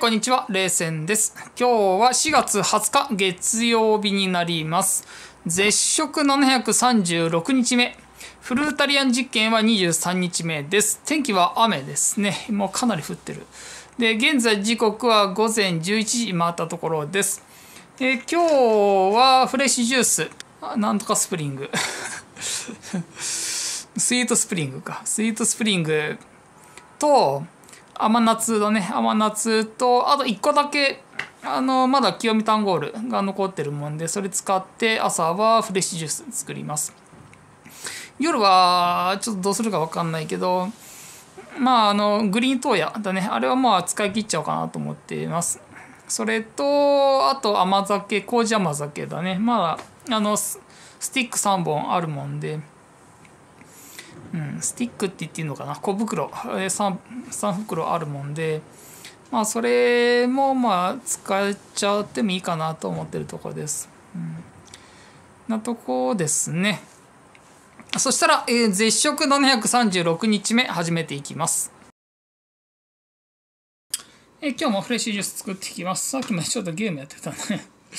こんにちは、れいせんです。今日は4月20日月曜日になります。絶食736日目。フルータリアン実験は23日目です。天気は雨ですね。もうかなり降ってる。で、現在時刻は午前11時回ったところです。今日はフレッシュジュース。なんとかスプリング。スイートスプリングか。スイートスプリングと、甘夏だね。甘夏と、あと1個だけ、まだ清見タンゴールが残ってるもんで、それ使って朝はフレッシュジュース作ります。夜は、ちょっとどうするかわかんないけど、まあ、グリーントーヤだね。あれはまあ、使い切っちゃおうかなと思っています。それと、あと甘酒、麹甘酒だね。まだ、スティック3本あるもんで、うん、スティックって言っていいのかな、小袋、3袋あるもんで、まあ、それもまあ使っちゃってもいいかなと思ってるとこです。うん、なとこですね。そしたら、絶食736日目始めていきます。今日もフレッシュジュース作っていきます。さっきまでちょっとゲームやってたね。ゲ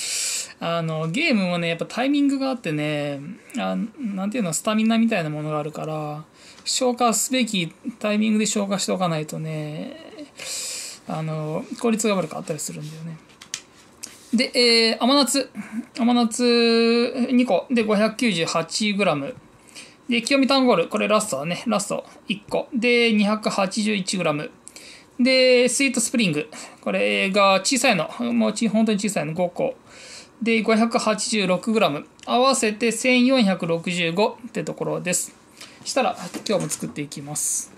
ームもね、やっぱタイミングがあってね、なんていうの、スタミナみたいなものがあるから、消化すべきタイミングで消化しておかないとね、効率が悪かったりするんだよね。で、甘夏2個で 598g。で、清見タンゴール、これラストだね、ラスト1個で 281g。で、スイートスプリング。これが小さいの。もう本当に小さいの。5個。で、586g。合わせて1465ってところです。したら、今日も作っていきます。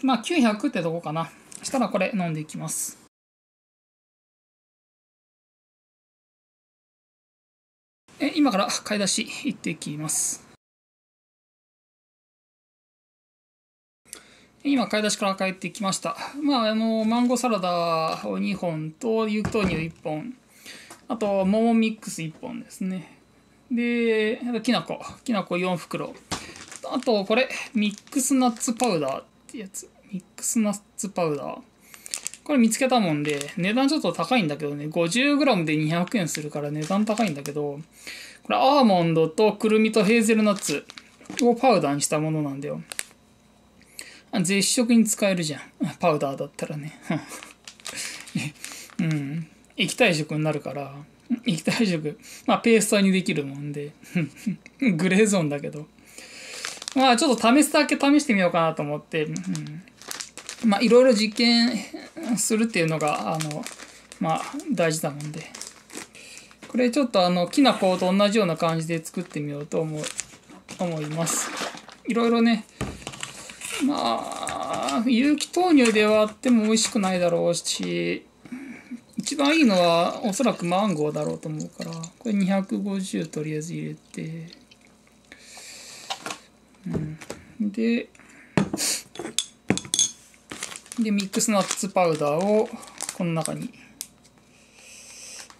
まあ900ってとこかな。したらこれ飲んでいきます。今から買い出し行ってきます。今買い出しから帰ってきました。まあマンゴーサラダを2本と有機豆乳1本、あと桃ミックス1本ですね。で、きな粉4袋。あとこれミックスナッツパウダー。やつミックスナッツパウダー、これ見つけたもんで値段ちょっと高いんだけどね、 50g で200円するから値段高いんだけど、これアーモンドとくるみとヘーゼルナッツ、をパウダーにしたものなんだよ。絶食に使えるじゃん。パウダーだったらね。うん。液体食になるから、液体食、まあペーストにできるもんで、グレーゾーンだけど。まあちょっと試すだけ試してみようかなと思って、まあいろいろ実験するっていうのが、まあ大事だもんで。これちょっときな粉と同じような感じで作ってみようと思います。いろいろね、まあ、有機豆乳で割っても美味しくないだろうし、一番いいのはおそらくマンゴーだろうと思うから、これ250とりあえず入れて、で、ミックスナッツパウダーをこの中に。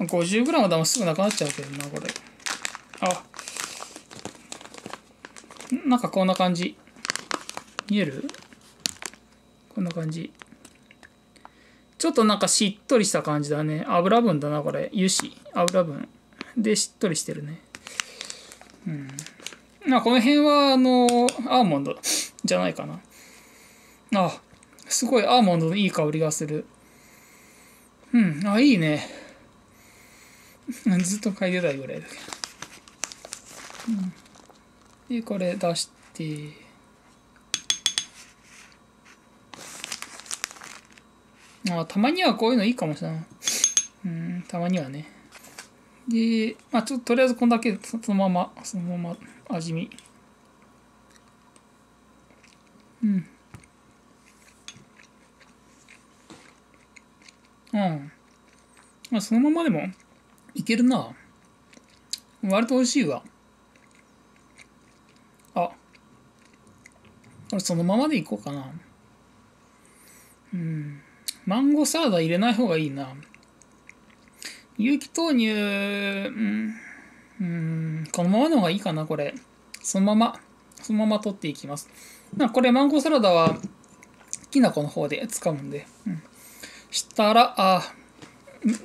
50g だもすぐなくなっちゃうけどな、これ。あ。なんかこんな感じ。見える？こんな感じ。ちょっとなんかしっとりした感じだね。油分だな、これ。油脂。油分。で、しっとりしてるね。なんかこの辺は、アーモンドじゃないかな。あ、すごいアーモンドのいい香りがする。あ、いいね。ずっと嗅いでたいぐらいだけど。で、これ出して。あ、たまにはこういうのいいかもしれない。たまにはね。で、まあちょっととりあえずこんだけそのまま味見。まあそのままでも。いけるな。割と美味しいわ。あ。俺そのままでいこうかな。マンゴーサラダ入れない方がいいな。有機豆乳、このままの方がいいかな、これ。そのまま取っていきます。なんかこれマンゴーサラダは、きな粉の方で使うんで。したら、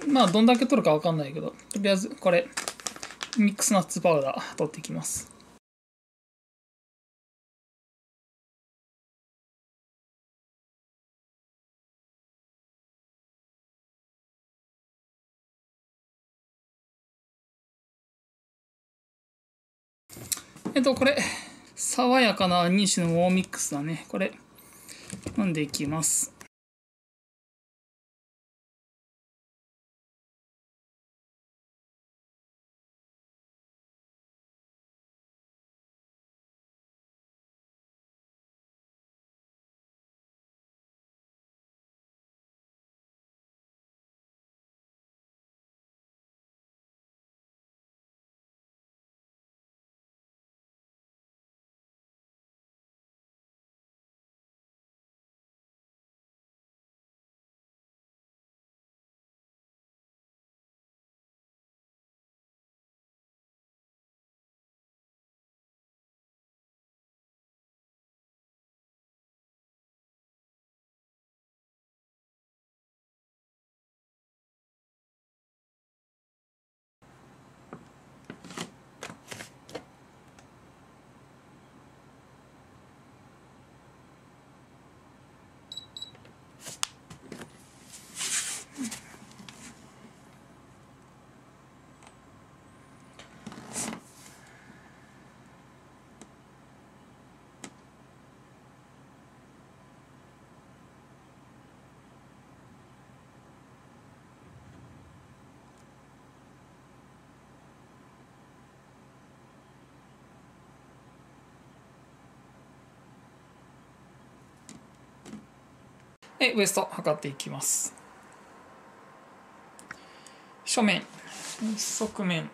まあ、どんだけ取るかわかんないけど、とりあえず、これ、ミックスナッツパウダー取っていきます。これ、爽やかな2種のウォーミックスだね。これ、飲んでいきます。ウエスト測っていきます。正面、側面、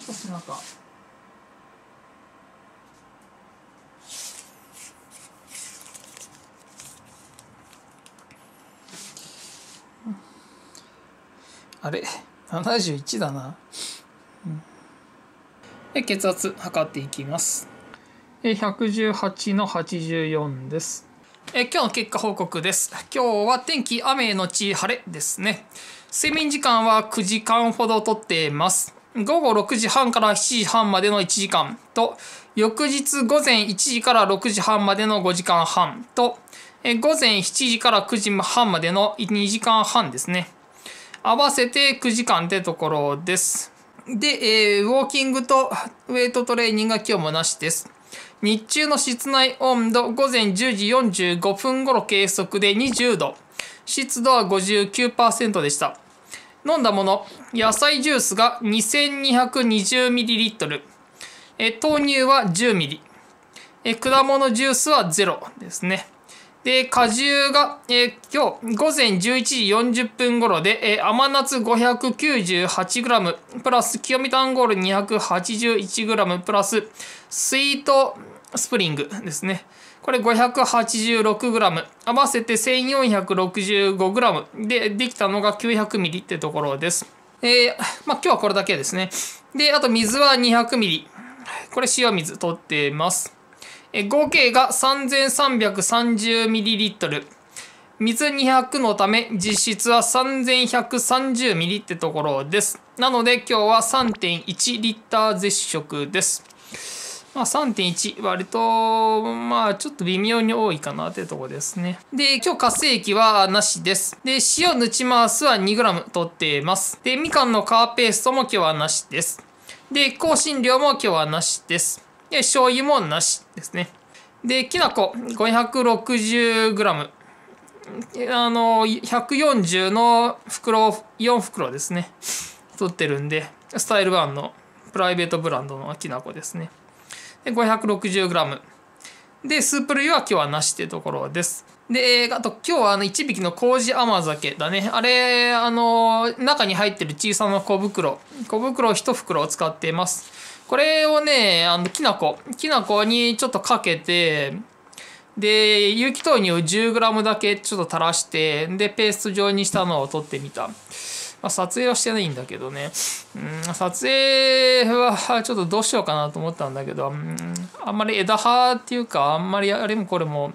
そして中、あれ71だな。で、血圧測っていきます。118の84です。今日の結果報告です。今日は天気雨のち晴れですね。睡眠時間は9時間ほどとっています。午後6時半から7時半までの1時間と、翌日午前1時から6時半までの5時間半と、午前7時から9時半までの2時間半ですね。合わせて9時間ってところです。で、ウォーキングとウェイトトレーニングが今日もなしです。日中の室内温度、午前10時45分頃計測で20度。湿度は 59% でした。飲んだもの、野菜ジュースが 2220ml、豆乳は 10ml、果物ジュースは0ですね。で、果汁が、今日午前11時40分頃で、甘夏 598g プラス清見タンゴール 281g プラススイートスプリングですね。これ 586g、合わせて 1465g でできたのが 900ml ってところです。まあ今日はこれだけですね。で、あと水は 200ml。これ塩水取ってます。合計が 3330ml。水200のため実質は 3130ml ってところです。なので今日は 3.1 リッター絶食です。まあ 3.1 割と、まあちょっと微妙に多いかなってとこですね。で、今日活性液はなしです。で、塩ぬち回すは 2g 取ってます。で、みかんの皮ペーストも今日はなしです。で、香辛料も今日はなしです。で、醤油もなしですね。で、きな粉 560g。140の袋、4袋ですね。取ってるんで、スタイル1のプライベートブランドのきな粉ですね。で、560g。で、スープ類は今日はなしってところです。で、あと今日は1匹の麹甘酒だね。あれ、中に入ってる小さな小袋1袋を使っています。これをね、きな粉にちょっとかけて、で、有機豆乳 10g だけちょっと垂らして、で、ペースト状にしたのを取ってみた。まあ、撮影はしてないんだけどね。撮影はちょっとどうしようかなと思ったんだけど、あんまり枝葉っていうか、あんまりあれもこれも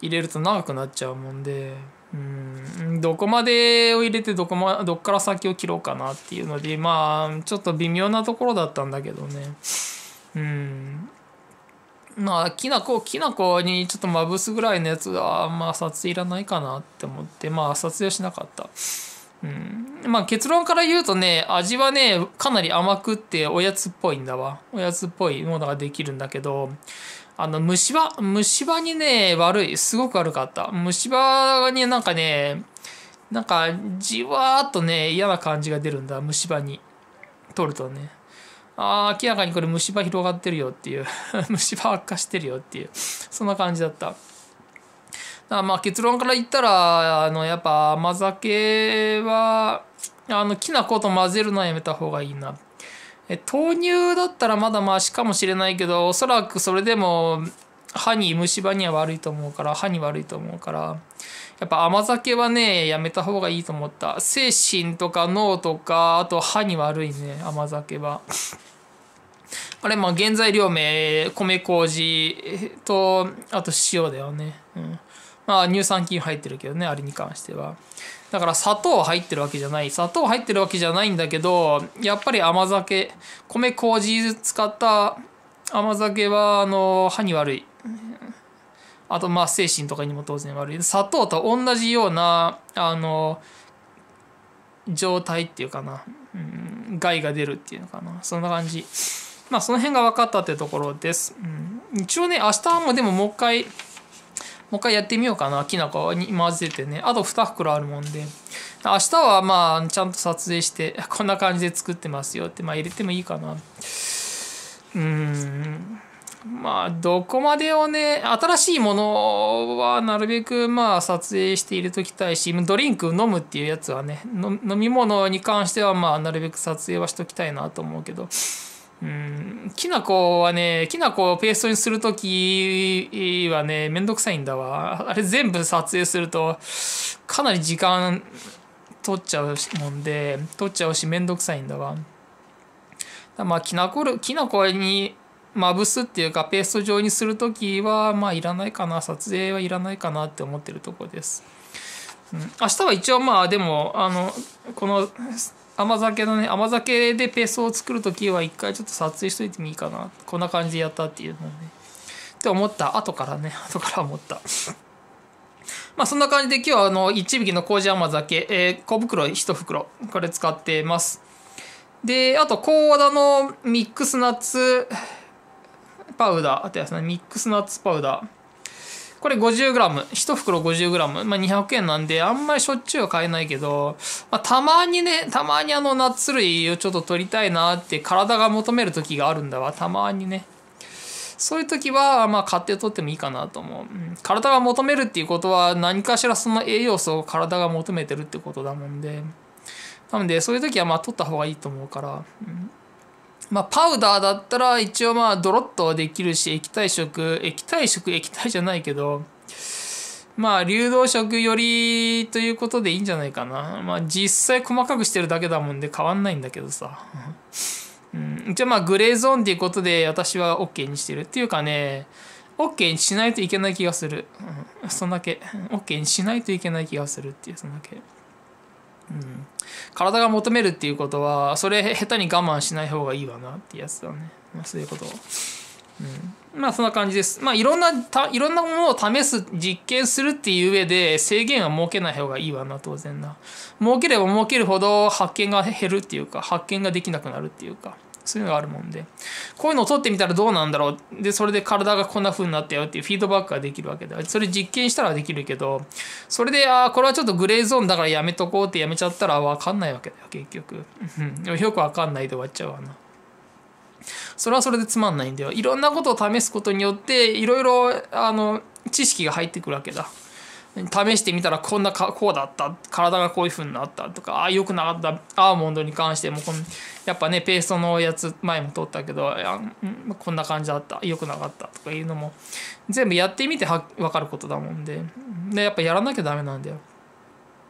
入れると長くなっちゃうもんで、どこまでを入れてどっから先を切ろうかなっていうので、まあ、ちょっと微妙なところだったんだけどね。まあ、きな粉にちょっとまぶすぐらいのやつは、まあ、撮影いらないかなって思って、まあ、撮影しなかった。まあ、結論から言うとね、味はね、かなり甘くっておやつっぽいんだわ。おやつっぽいものができるんだけど、虫歯にね、すごく悪かった。虫歯になんか、じわーっとね、嫌な感じが出るんだ。虫歯に。取るとね。明らかにこれ虫歯広がってるよっていう。虫歯悪化してるよっていう。そんな感じだった。だからまあ結論から言ったら、やっぱ甘酒は、きな粉と混ぜるのはやめた方がいいな。豆乳だったらまだマシかもしれないけど、おそらくそれでも、虫歯には悪いと思うから、歯に悪いと思うから、やっぱ甘酒はね、やめた方がいいと思った。精神とか脳とか、あと歯に悪いね、甘酒は。あれ、まあ、原材料名、米麹と、あと塩だよね。まあ、乳酸菌入ってるけどね、あれに関しては。だから、砂糖入ってるわけじゃないんだけど、やっぱり甘酒、米麹使った甘酒は、歯に悪い。あと、まあ、精神とかにも当然悪い。砂糖と同じような、状態っていうかな。害が出るっていうのかな。そんな感じ。まあ、その辺が分かったってところです。一応ね、明日もでももう一回やってみようかな。きな粉に混ぜてね。あと2袋あるもんで。明日はまあ、ちゃんと撮影して、こんな感じで作ってますよって、まあ、入れてもいいかな。まあ、どこまでをね、新しいものはなるべくまあ撮影して入れときたいし、ドリンク飲むっていうやつはね、飲み物に関してはまあなるべく撮影はしときたいなと思うけど、きな粉をペーストにするときはね、めんどくさいんだわ。あれ全部撮影すると、かなり時間取っちゃうしめんどくさいんだわ。まあ、きな粉に、まぶすっていうかペースト状にするときはまあいらないかな、撮影はいらないかなって思ってるところです。明日は一応まあでもこの甘酒のね、甘酒でペーストを作るときは一回ちょっと撮影しといてもいいかな、こんな感じでやったっていうのをねって思った、後から思ったまあそんな感じで今日は一匹の麹甘酒、小袋1袋これ使ってます。であと高田のミックスナッツパウダーってやつね、ミックスナッツパウダーこれ 50g、 1袋 50g、まあ、200円なんであんまりしょっちゅうは買えないけど、まあ、たまにナッツ類をちょっと取りたいなって体が求める時があるんだわ。たまにねそういう時はまあ買って取ってもいいかなと思う、うん、体が求めるっていうことは何かしらその栄養素を体が求めてるってことだもんで、なのでそういう時はまあ取った方がいいと思うから、うん、まあパウダーだったら一応まあドロッとできるし、液体じゃないけどまあ流動食よりということでいいんじゃないかな。まあ実際細かくしてるだけだもんで変わんないんだけどさ一応まあグレーゾーンっていうことで私は OK にしてるっていうかね、 OK にしないといけない気がする、うん、そんだけ OK にしないといけない気がするっていう、そんだけ、うん、体が求めるっていうことはそれ下手に我慢しない方がいいわなってやつだね、まあ、そういうこと、うん、まあそんな感じです。まあいろんなものを試す、実験するっていう上で制限は設けない方がいいわな、当然な。設ければ設けるほど発見が減るっていうか、発見ができなくなるっていうか、そういうのがあるもんで、こういうのを取ってみたらどうなんだろう、でそれで体がこんな風になったよっていうフィードバックができるわけで、それ実験したらできるけど、それでああこれはちょっとグレーゾーンだからやめとこうってやめちゃったら分かんないわけだよ結局よく分かんないで終わっちゃうわな。それはそれでつまんないんだよ。いろんなことを試すことによっていろいろ知識が入ってくるわけだ。試してみたらこうだった、体がこういう風になったとか、ああよくなかった。アーモンドに関してもやっぱねペーストのやつ前も撮ったけど、こんな感じだった、よくなかったとかいうのも全部やってみて分かることだもんで、やっぱやらなきゃダメなんだよ、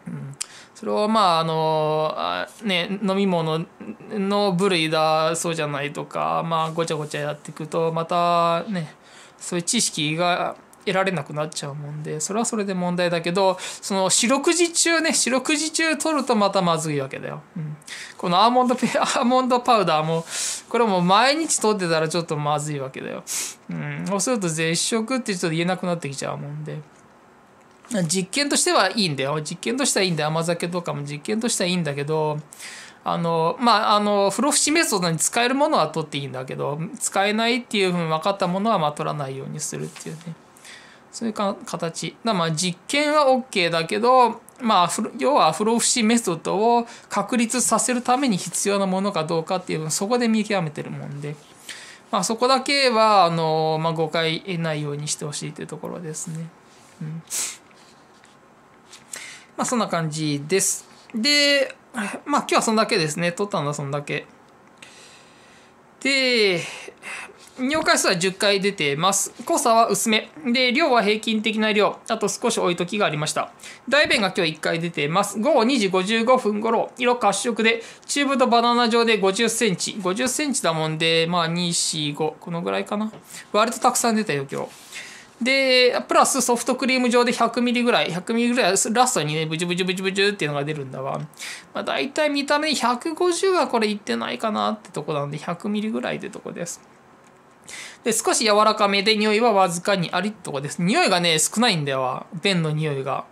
うん、それをまあね飲み物の部類だそうじゃないとか、まあごちゃごちゃやっていくとまたねそういう知識が得られなくなっちゃうもんで、それはそれで問題だけど、その四六時中取るとまたまずいわけだよ、うん、このアーモンドパウダーもこれも毎日取ってたらちょっとまずいわけだよ、うん、そうすると絶食ってちょっと言えなくなってきちゃうもんで、実験としてはいいんだよ、実験としてはいいんだよ、甘酒とかも実験としてはいいんだけど、不老不死メソッドに使えるものは取っていいんだけど、使えないっていうふうに分かったものはまあ取らないようにするっていうね、そういう形だ。まあ実験は OK だけど、まあ要は不老不死メソッドを確立させるために必要なものかどうかっていうのをそこで見極めてるもんで、まあ、そこだけはまあ、誤解得ないようにしてほしいというところですね、うん、まあ、そんな感じです。でまあ今日はそんだけですね、撮ったのはそんだけで、尿回数は10回出てます。濃さは薄め。で、量は平均的な量。あと少し多い時がありました。大便が今日1回出てます。午後2時55分頃、色褐色で、チューブとバナナ状で50センチ。50センチだもんで、まあ2、4、5。このぐらいかな。割とたくさん出たよ、今日。で、プラスソフトクリーム状で100ミリぐらい、ラストにね、ブジュブジュっていうのが出るんだわ。まあ大体見た目150はこれいってないかなってとこなんで、100ミリぐらいってとこです。で少し柔らかめで匂いはわずかにありってとこです。匂いがね少ないんだよ、便の匂いが。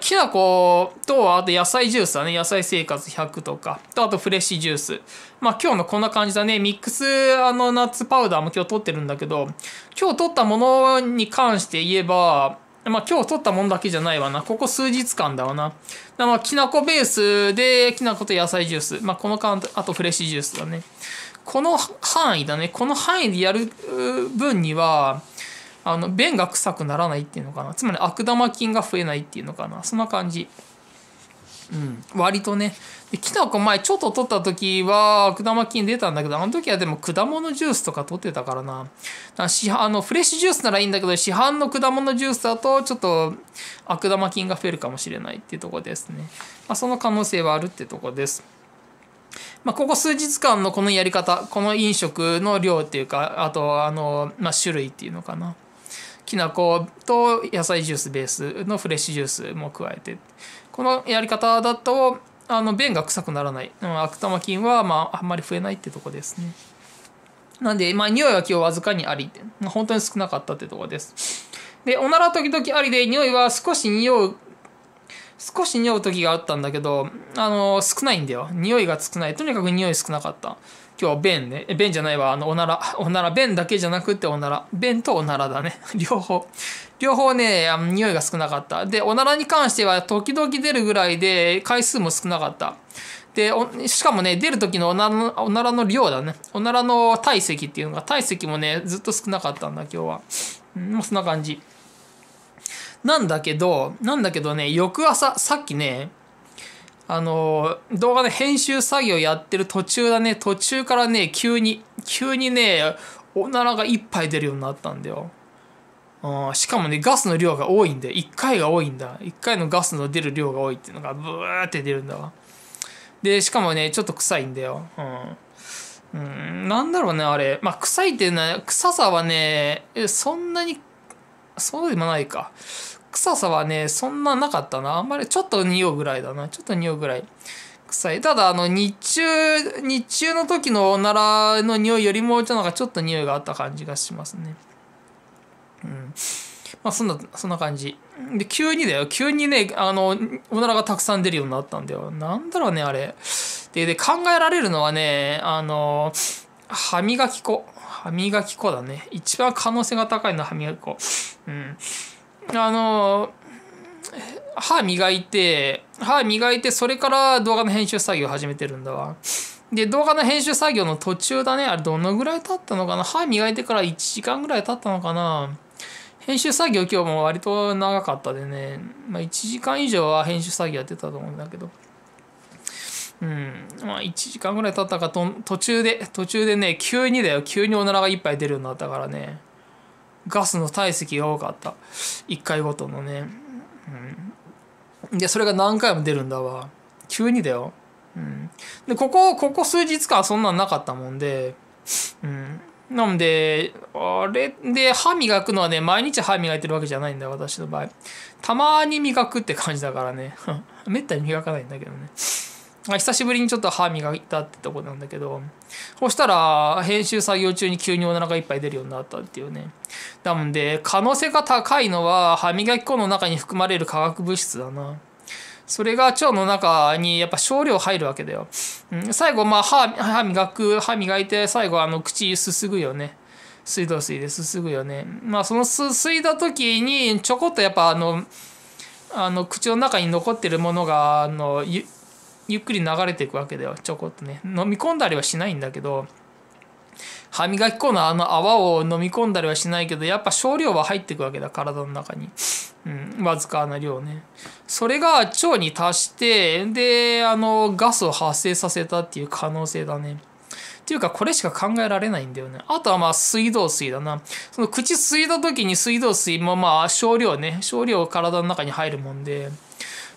きな粉とあと野菜ジュースだね、野菜生活100とかと、あとフレッシュジュース、まあ今日のこんな感じだね。ミックスナッツパウダーも今日取ってるんだけど、今日取ったものに関して言えば、まあ今日取ったものだけじゃないわな、ここ数日間だわな。まあきな粉ベースできな粉と野菜ジュース、まあこの間あとフレッシュジュースだね、この範囲だね。この範囲でやる分には便が臭くならないっていうのかな、つまり悪玉菌が増えないっていうのかな、そんな感じ、うん、割とね。できなこ前ちょっと取った時は悪玉菌出たんだけど、あの時はでも果物ジュースとか取ってたからな、フレッシュジュースならいいんだけど、市販の果物ジュースだとちょっと悪玉菌が増えるかもしれないっていうとこですね、まあ、その可能性はあるってとこです。まあここ数日間のこのやり方、この飲食の量っていうか、あとまあ、種類っていうのかな、きな粉と野菜ジュースベースのフレッシュジュースも加えて、このやり方だと便が臭くならない、悪玉菌はあんまり増えないってとこですね。なんで、匂いは今日わずかにあり、本当に少なかったってとこです。で、おなら時々ありで、匂いは少し匂う時があったんだけど、少ないんだよ。匂いが少ない。とにかく匂い少なかった。今日は便ね。便じゃないわ。おなら。おなら。便だけじゃなくておなら。便とおならだね。両方ね、匂いが少なかった。で、おならに関しては時々出るぐらいで、回数も少なかった。で、しかもね、出る時のおならの量だね。おならの体積っていうのが、体積もね、ずっと少なかったんだ、今日は。もうそんな感じ。なんだけどね、翌朝、さっきね、動画で編集作業やってる途中だね、途中からね、急にね、おならが一杯出るようになったんだよ。しかもね、ガスの量が多いんで、1回が多いんだ。1回のガスの出る量が多いっていうのが、ブーって出るんだわ。で、しかもね、ちょっと臭いんだよ。なんだろうね、あれ。臭いってね、臭さはね、そんなに、そうでもないか。臭さはね、そんななかったな。あんまり、ちょっと匂うぐらいだな。ちょっと匂うぐらい。臭い。ただ、日中の時のおならの匂いよりも、ちょっと匂いがあった感じがしますね。そんな感じ。で、急にね、おならがたくさん出るようになったんだよ。なんだろうね、あれ。で、考えられるのはね、歯磨き粉だね。一番可能性が高いのは歯磨き粉。歯磨いて、それから動画の編集作業を始めてるんだわ。で、動画の編集作業の途中だね。あれ、どのぐらい経ったのかな。歯磨いてから1時間ぐらい経ったのかな。編集作業今日も割と長かったでね、1時間以上は編集作業やってたと思うんだけど、1時間ぐらい経ったかと、途中でね、急におならがいっぱい出るようになったからね、ガスの体積が多かった。1回ごとのね。で、それが何回も出るんだわ。急にだよ。で、ここ数日間そんなんなかったもんで、なので、あれで、歯磨くのはね、毎日歯磨いてるわけじゃないんだよ、私の場合。たまに磨くって感じだからね。めったに磨かないんだけどね。久しぶりにちょっと歯磨いたってとこなんだけど、そしたら、編集作業中に急におならがいっぱい出るようになったっていうね。なので、可能性が高いのは、歯磨き粉の中に含まれる化学物質だな。それが腸の中にやっぱ少量入るわけだよ。最後、歯磨いて、最後、口すすぐよね。水道水ですすぐよね。そのすすいだ時に、ちょこっとやっぱ口の中に残ってるものが、ゆっくり流れていくわけだよ。ちょこっとね。飲み込んだりはしないんだけど、歯磨き粉の泡を飲み込んだりはしないけど、やっぱ少量は入っていくわけだ、体の中に。わずかな量ね。それが腸に達して、で、ガスを発生させたっていう可能性だね。っていうか、これしか考えられないんだよね。あとは水道水だな。その口すいだ時に水道水も少量ね。少量体の中に入るもんで、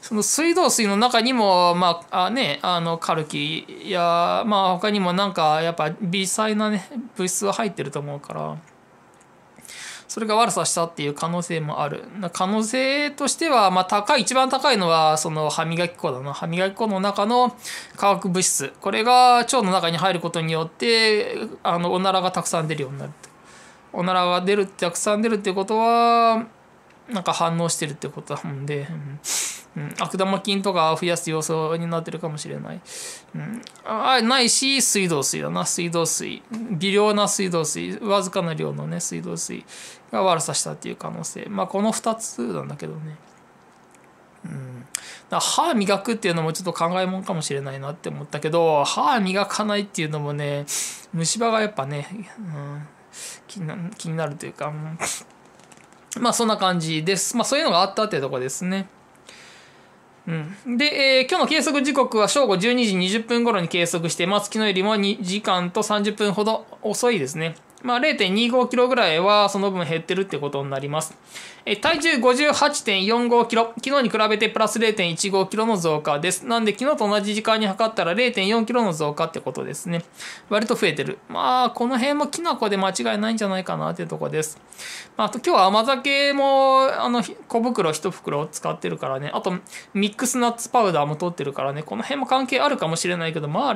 その水道水の中にも、カルキや、他にもなんか、やっぱ微細なね、物質は入ってると思うから、それが悪さしたっていう可能性もある。可能性としては、一番高いのは、その歯磨き粉だな。歯磨き粉の中の化学物質。これが腸の中に入ることによって、おならがたくさん出るようになる。おならがたくさん出るってことは、なんか反応してるってことなので、悪玉菌とか増やす要素になってるかもしれない。ないし、水道水だな、水道水。微量な水道水、わずかな量のね、水道水が悪さしたっていう可能性。この2つなんだけどね。歯磨くっていうのもちょっと考えもんかもしれないなって思ったけど、歯磨かないっていうのもね、虫歯がやっぱね、気になるというか、そんな感じです。そういうのがあったってとこですね。で、今日の計測時刻は正午12時20分頃に計測して、昨日よりも2時間と30分ほど遅いですね。まあ、0.25 キロぐらいはその分減ってるってことになります。体重 58.45 キロ。昨日に比べてプラス 0.15 キロの増加です。なんで昨日と同じ時間に測ったら 0.4 キロの増加ってことですね。割と増えてる。まあ、この辺もきな粉で間違いないんじゃないかなっていうところです。まあ、あと今日は甘酒も、小袋1袋使ってるからね。あと、ミックスナッツパウダーも取ってるからね。この辺も関係あるかもしれないけど、ま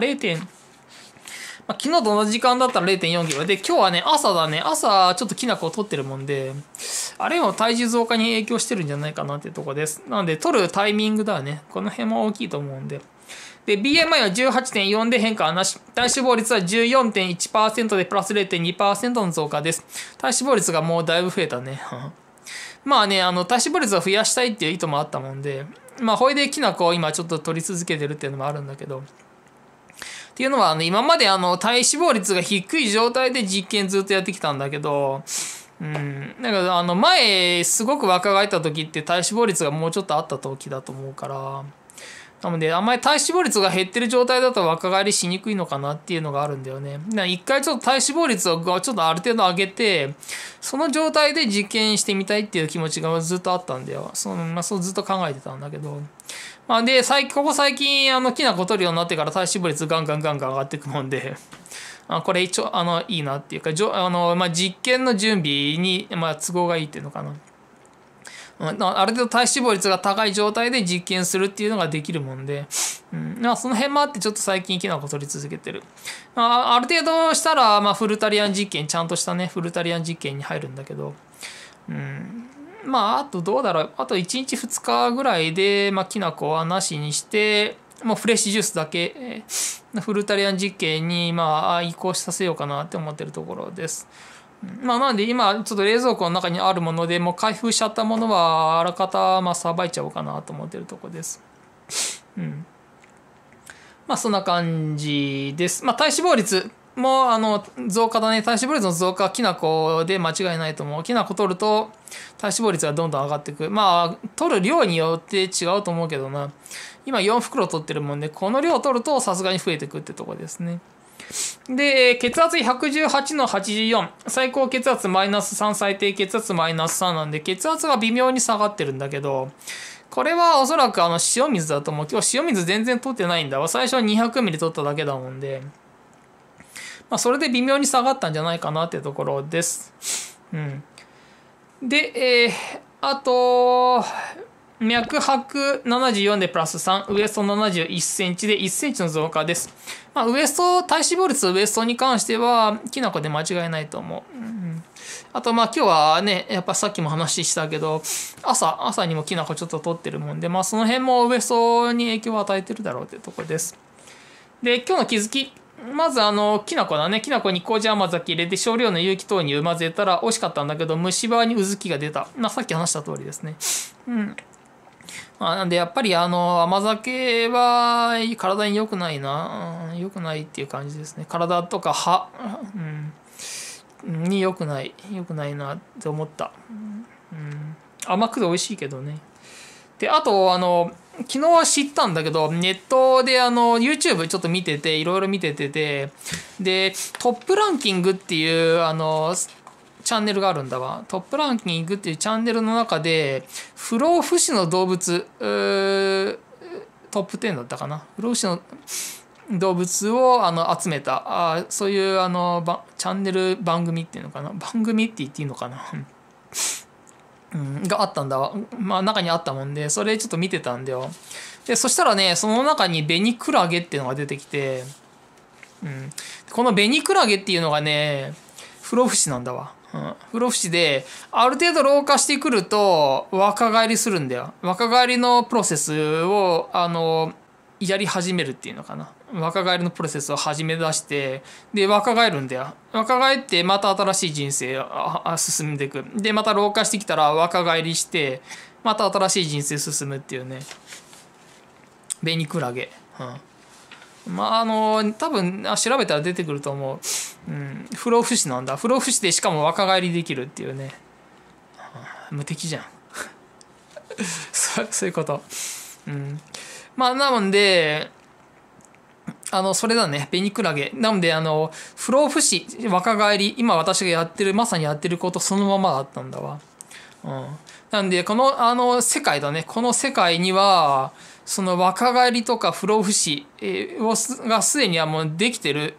あ、昨日と同じ時間だったら 0.4 キロで、今日はね、朝だね。朝、ちょっときな粉を取ってるもんで、あれも体重増加に影響してるんじゃないかなっていうとこです。なので、取るタイミングだね。この辺も大きいと思うんで。で、BMI は 18.4 で変化はなし。体脂肪率は 14.1% でプラス 0.2% の増加です。体脂肪率がもうだいぶ増えたね。まあね、体脂肪率を増やしたいっていう意図もあったもんで、まあ、ほいできな粉を今ちょっと取り続けてるっていうのもあるんだけど、っていうのは、今まで体脂肪率が低い状態で実験ずっとやってきたんだけど、だから前、すごく若返った時って体脂肪率がもうちょっとあった時だと思うから、なので、あんまり体脂肪率が減ってる状態だと若返りしにくいのかなっていうのがあるんだよね。だから一回ちょっと体脂肪率をちょっとある程度上げて、その状態で実験してみたいっていう気持ちがずっとあったんだよ。そうずっと考えてたんだけど。まあで、ここ最近、きな粉取るようになってから体脂肪率ガンガン上がっていくもんで、これ一応、いいなっていうか、まあ、実験の準備に、まあ、都合がいいっていうのかな。ある程度体脂肪率が高い状態で実験するっていうのができるもんで、まあ、その辺もあってちょっと最近きな粉取り続けてる。まあ、ある程度したら、まあ、フルタリアン実験、ちゃんとしたね、フルタリアン実験に入るんだけど、まあ、あとどうだろう。あと1日2日ぐらいで、まあ、きな粉はなしにして、もうフレッシュジュースだけ、フルタリアン実験に、まあ、移行させようかなって思ってるところです。まあ、なんで今、ちょっと冷蔵庫の中にあるもので、もう開封しちゃったものは、あらかた、まあ、さばいちゃおうかなと思ってるところです。まあ、そんな感じです。まあ、体脂肪率。もう、増加だね。体脂肪率の増加はきな粉で間違いないと思う。きな粉取ると、体脂肪率がどんどん上がっていく。まあ、取る量によって違うと思うけどな。今4袋取ってるもんで、この量を取るとさすがに増えていくってとこですね。で、血圧118/84。最高血圧-3、最低血圧-3なんで、血圧が微妙に下がってるんだけど、これはおそらく塩水だと思う。今日塩水全然取ってないんだわ。最初は200ミリ取っただけだもんで。まあ、それで微妙に下がったんじゃないかなっていうところです。で、あと、脈拍74でプラス3、ウエスト71センチで1センチの増加です。まあ、ウエスト、体脂肪率ウエストに関しては、きな粉で間違いないと思う。あと、まあ、今日はね、やっぱさっきも話したけど、朝にもきな粉ちょっと取ってるもんで、まあ、その辺もウエストに影響を与えてるだろうっていうところです。で、今日の気づき。まずきな粉だね。きな粉に麹甘酒入れて少量の有機豆乳混ぜたら美味しかったんだけど、虫歯にうずきが出た。まあ、さっき話した通りですね。まあ、なんでやっぱり甘酒は体に良くないな。良くないっていう感じですね。体とか歯、に良くない。良くないなって思った。甘くて美味しいけどね。で、あと昨日知ったんだけど、ネットでYouTube ちょっと見てて、いろいろ見てて、で、トップランキングっていう、チャンネルがあるんだわ。トップランキングっていうチャンネルの中で、不老不死の動物、トップ10だったかな。不老不死の動物を集めた、そういうチャンネル番組っていうのかな。番組って言っていいのかな。があったんだわ。まあ中にあったもんで、それちょっと見てたんだよ。で、そしたらね、その中にベニクラゲっていうのが出てきて、このベニクラゲっていうのがね、不老不死なんだわ。不老不死で、ある程度老化してくると、若返りするんだよ。若返りのプロセスを、やり始めるっていうのかな。若返りのプロセスを始め出して、で、若返るんだよ。若返って、また新しい人生を進んでいく。で、また老化してきたら若返りして、また新しい人生進むっていうね。ベニクラゲ。まあ、多分、調べたら出てくると思う。不老不死なんだ。不老不死でしかも若返りできるっていうね。無敵じゃん。そういうこと。まあ、なので、それだね、ベニクラゲ。なので、不老不死、若返り、今私がやってる、まさにやってることそのままだったんだわ。うん。なんで、この、世界だね。この世界には、その若返りとか不老不死がすでにはもうできてる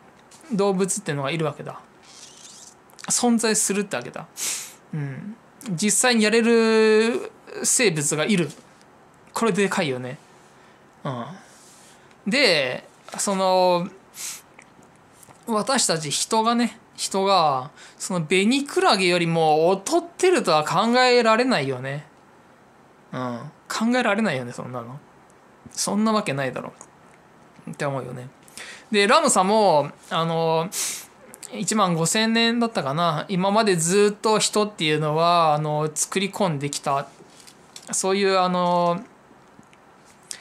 動物っていうのがいるわけだ。存在するってわけだ。うん。実際にやれる生物がいる。これでかいよね。うん。で、その私たち人がそのベニクラゲよりも劣ってるとは考えられないよね。うん、考えられないよね、そんなの。そんなわけないだろうって思うよね。でラムさんも1万5,000年だったかな、今までずっと人っていうのは作り込んできた、そういう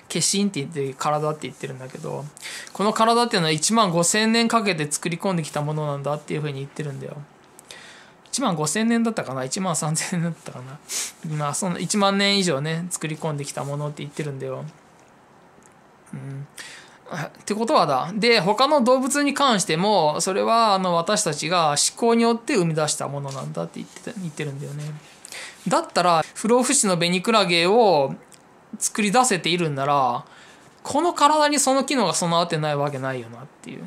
化身って言って体って言ってるんだけど、この体っていうのは15,000年かけて作り込んできたものなんだっていうふうに言ってるんだよ。15,000年だったかな、13,000年だったかな、まあその1万年以上ね作り込んできたものって言ってるんだよ。うん、ってことはだ、で他の動物に関してもそれは私たちが思考によって生み出したものなんだって言ってるんだよね。だったら不老不死のベニクラゲを作り出せているんなら、この体にその機能が備わってないわけないよなっていう、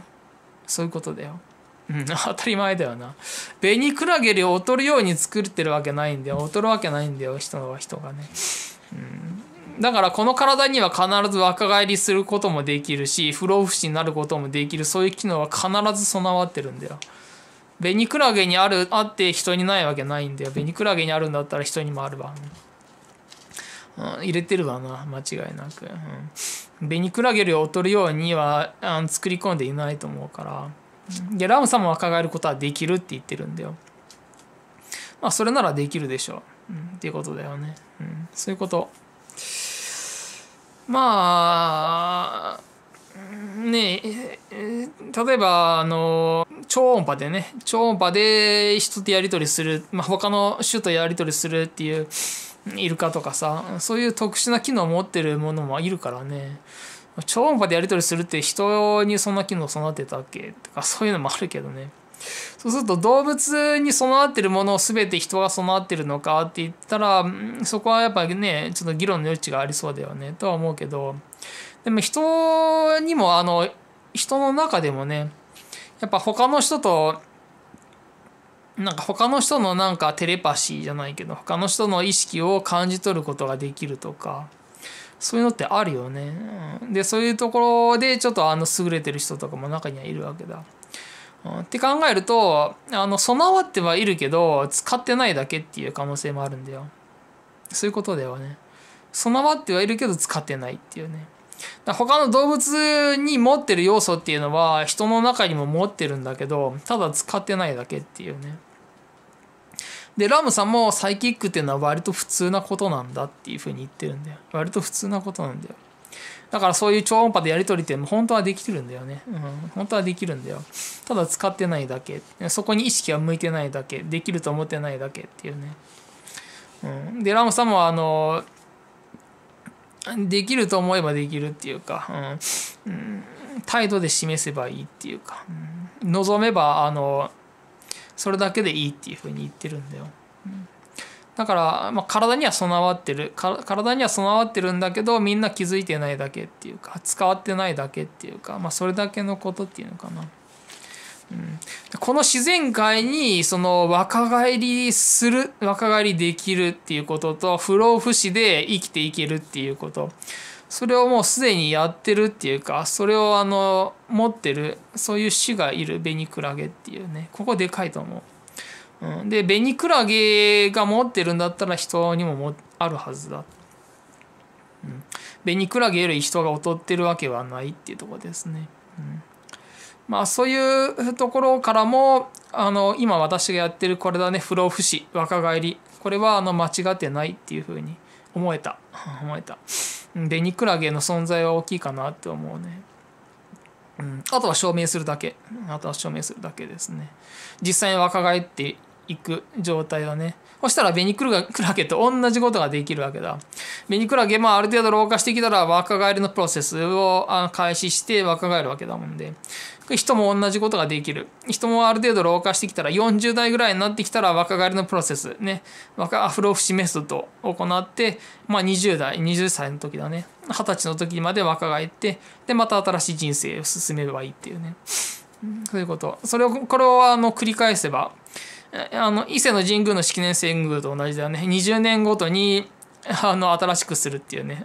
そういうことだよ。うん、当たり前だよな。ベニクラゲを劣るように作ってるわけないんだよ。劣るわけないんだよ、人がね。うん、だからこの体には必ず若返りすることもできるし、不老不死になることもできる、そういう機能は必ず備わってるんだよ。ベニクラゲにあって人にないわけないんだよ。ベニクラゲにあるんだったら人にもあるわ。入れてるわな、間違いなく。うん、ベニクラゲを劣るようには作り込んでいないと思うから。でラムさんも若返ることはできるって言ってるんだよ。まあそれならできるでしょう、うん、っていうことだよね。うん、そういうこと。まあねえ、例えば超音波でね、超音波で人とやり取りする、まあ、他の種とやり取りするっていうイルカとかさ、そういう特殊な機能を持ってるものもいるからね。超音波でやり取りするって人にそんな機能備わってたっけとか、そういうのもあるけどね。そうすると動物に備わってるものを全て人が備わってるのかって言ったら、そこはやっぱねちょっと議論の余地がありそうだよねとは思うけど、でも人にも人の中でもね、やっぱ他の人となんか他の人のなんかテレパシーじゃないけど、他の人の意識を感じ取ることができるとか、そういうのってあるよね。うん、でそういうところでちょっと優れてる人とかも中にはいるわけだ。うん、って考えると備わってはいるけど使ってないだけっていう可能性もあるんだよ。そういうことだよね。備わってはいるけど使ってないっていうね。だから他の動物に持ってる要素っていうのは人の中にも持ってるんだけど、ただ使ってないだけっていうね。でラムさんもサイキックっていうのは割と普通なことなんだっていうふうに言ってるんだよ。割と普通なことなんだよ。だからそういう超音波でやり取りって本当はできてるんだよね。うん、本当はできるんだよ。ただ使ってないだけ、そこに意識が向いてないだけ、できると思ってないだけっていうね。うん、でラムさんもできると思えばできるっていうか、うん、態度で示せばいいっていうか、うん、望めばそれだけでいいっていうふうに言ってるんだよ。うん、だから、まあ、体には備わってるんだけどみんな気づいてないだけっていうか、使わってないだけっていうか、まあ、それだけのことっていうのかな。うん、この自然界にその若返りできるっていうことと不老不死で生きていけるっていうこと、それをもうすでにやってるっていうか、それを持ってる、そういう種がいるベニクラゲっていうね、ここでかいと思う。うん、でベニクラゲが持ってるんだったら人にもあるはずだ。うん、ベニクラゲより人が劣ってるわけはないっていうとこですね。うん、まあ、そういうところからも今私がやってるこれだね、不老不死若返り、これは間違ってないっていうふうに思えた。ベニクラゲの存在は大きいかなって思うね。うん、あとは証明するだけですね。実際に若返っていく状態だね。そしたらベニクラゲと同じことができるわけだ。ベニクラゲ、まあ、ある程度老化してきたら若返りのプロセスを開始して若返るわけだもんで、人も同じことができる。人もある程度老化してきたら、40代ぐらいになってきたら若返りのプロセスね、アフロフシメソッドを行って、まあ、20代20歳の時だね、20歳の時まで若返って、でまた新しい人生を進めればいいっていうね、そういうこと。これを繰り返せば、伊勢の神宮の式年遷宮と同じだよね。20年ごとに新しくするっていうね。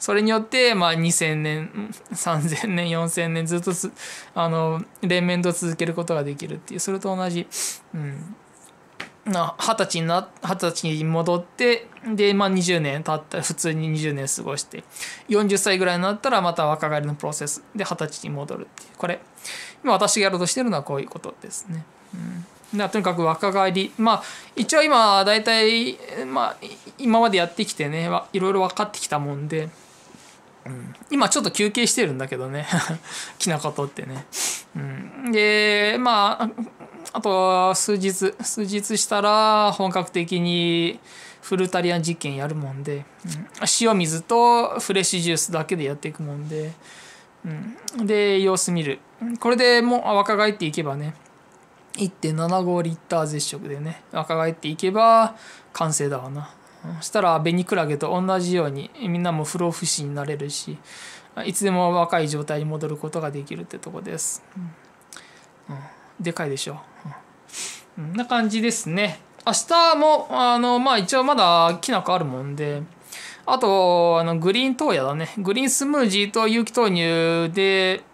それによって、まあ、2000年3000年4000年ずっと連綿と続けることができるっていう、それと同じ。20歳に戻って、で、まあ、20年経ったら普通に20年過ごして、40歳ぐらいになったらまた若返りのプロセスで20歳に戻るっていう、これ今私がやろうとしてるのはこういうことですね。とにかく若返り、まあ一応今大体、まあ、今までやってきてね、いろいろ分かってきたもんで、今ちょっと休憩してるんだけどねきなことってね、でまああと数日したら本格的にフルタリアン実験やるもんで、塩水とフレッシュジュースだけでやっていくもんで、で様子見る。これでもう若返っていけばね、1.75 リッター絶食でね若返っていけば完成だわな。そしたらベニクラゲと同じようにみんなも不老不死になれるし、いつでも若い状態に戻ることができるってとこです。でかいでしょ。こんな感じですね。明日もまあ一応まだきな粉あるもんで、あとグリーントーヤだね。グリーンスムージーと有機豆乳で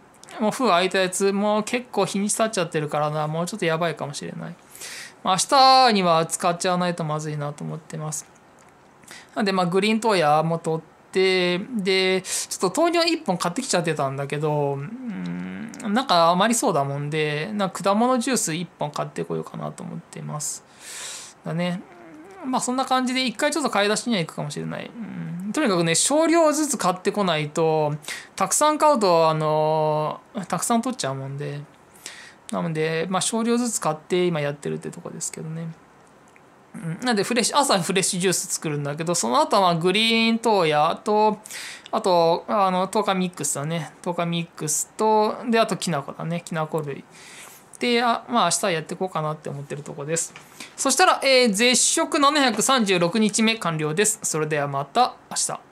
もう封開いたやつ、もう結構日にち経っちゃってるからな、もうちょっとやばいかもしれない。明日には使っちゃわないとまずいなと思ってます。なんでまあグリーントーヤも取って、でちょっと豆乳1本買ってきちゃってたんだけど、なんか余りそうだもんで、なんか果物ジュース1本買ってこようかなと思ってますだね。まあそんな感じで一回ちょっと買い出しには行くかもしれない。とにかくね、少量ずつ買ってこないと、たくさん買うとたくさん取っちゃうもんで、なのでまあ少量ずつ買って今やってるってとこですけどね。なんで朝フレッシュジュース作るんだけど、その後はグリーントーヤと、あとトーカミックスだね。トーカミックスと、であときな粉だね、きな粉類で、まあ明日はやっていこうかなって思ってるとこです。そしたら、絶食736日目完了です。それではまた明日。